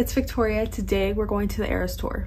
It's Victoria. Today we're going to the Eras tour.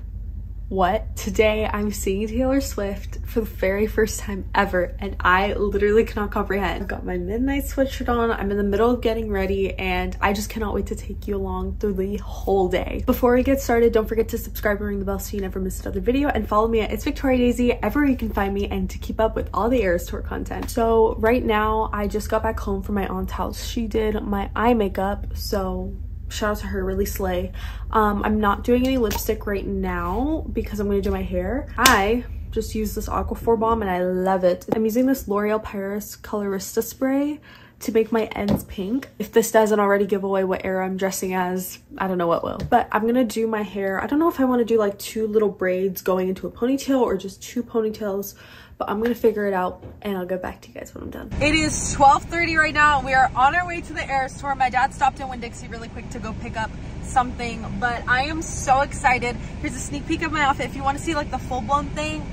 What? Today I'm seeing Taylor Swift for the very first time ever, and I literally cannot comprehend. I've got my midnight sweatshirt on, I'm in the middle of getting ready, and I just cannot wait to take you along through the whole day. Before we get started, don't forget to subscribe and ring the bell so you never miss another video, and follow me at Its Victoria Daisy everywhere you can find me and to keep up with all the Eras tour content. So right now I just got back home from my aunt's house. She did my eye makeup, so shout out to her, really slay. I'm not doing any lipstick right now because I'm gonna do my hair. I just used this Aquaphor balm and I love it. I'm using this L'Oreal Paris Colorista spray to make my ends pink. If this doesn't already give away what era I'm dressing as, I don't know what will. But I'm gonna do my hair. I don't know if I want to do like two little braids going into a ponytail or just two ponytails, but I'm gonna figure it out and I'll get back to you guys when I'm done. It is 12:30 right now. We are on our way to the Eras tour. My dad stopped in Winn Dixie really quick to go pick up something, but I am so excited. Here's a sneak peek of my outfit. If you want to see like the full-blown thing,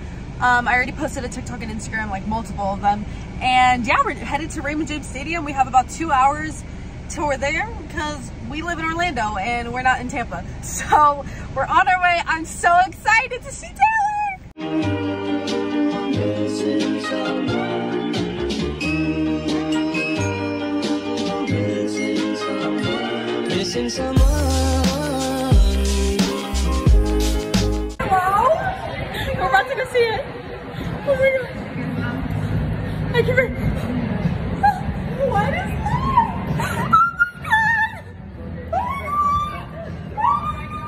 I already posted a TikTok and Instagram, like multiple of them. And yeah, we're headed to Raymond James Stadium. We have about 2 hours till we're there because we live in Orlando and we're not in Tampa. So we're on our way. I'm so excited to see Taylor. Hello? We're about to go see it. Oh my God. I can't remember. What is that? Oh my God! Oh my God! Oh my God!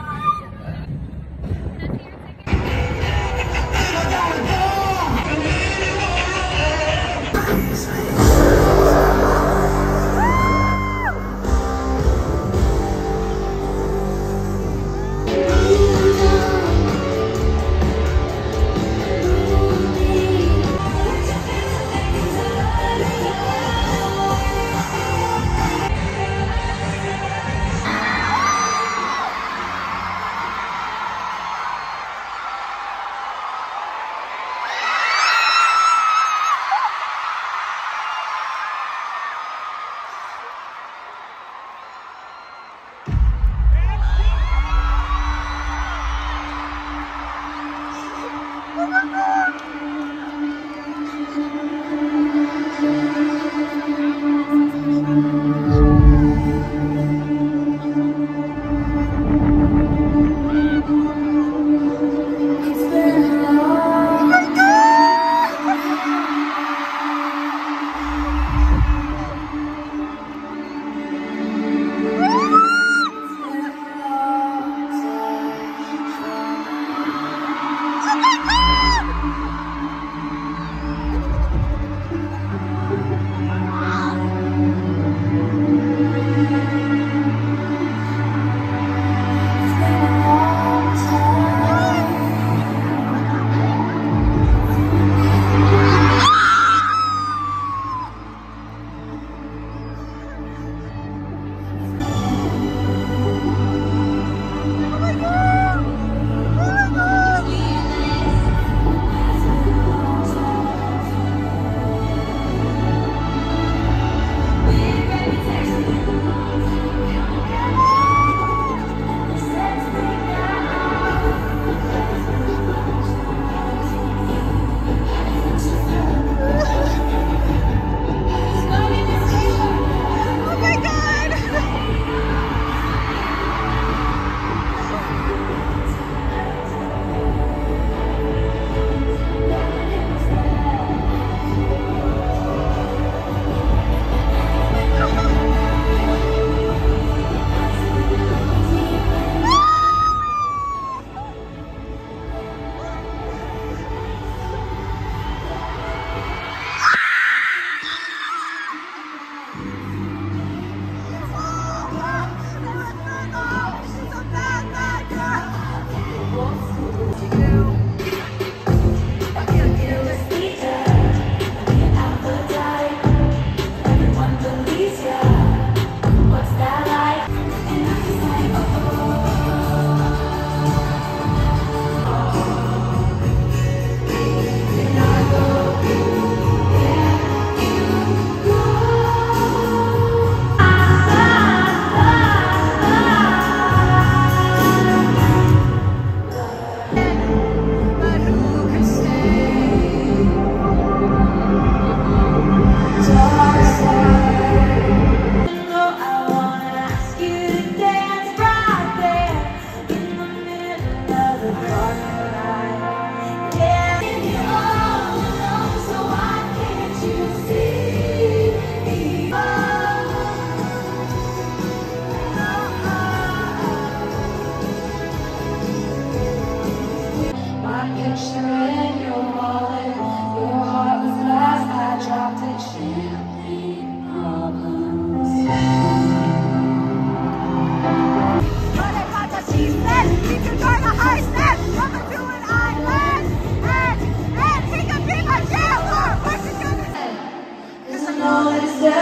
Is it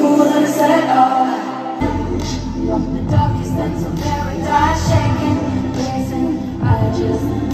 cool that it's at all? The darkest ends of paradise shaking, blazing. I just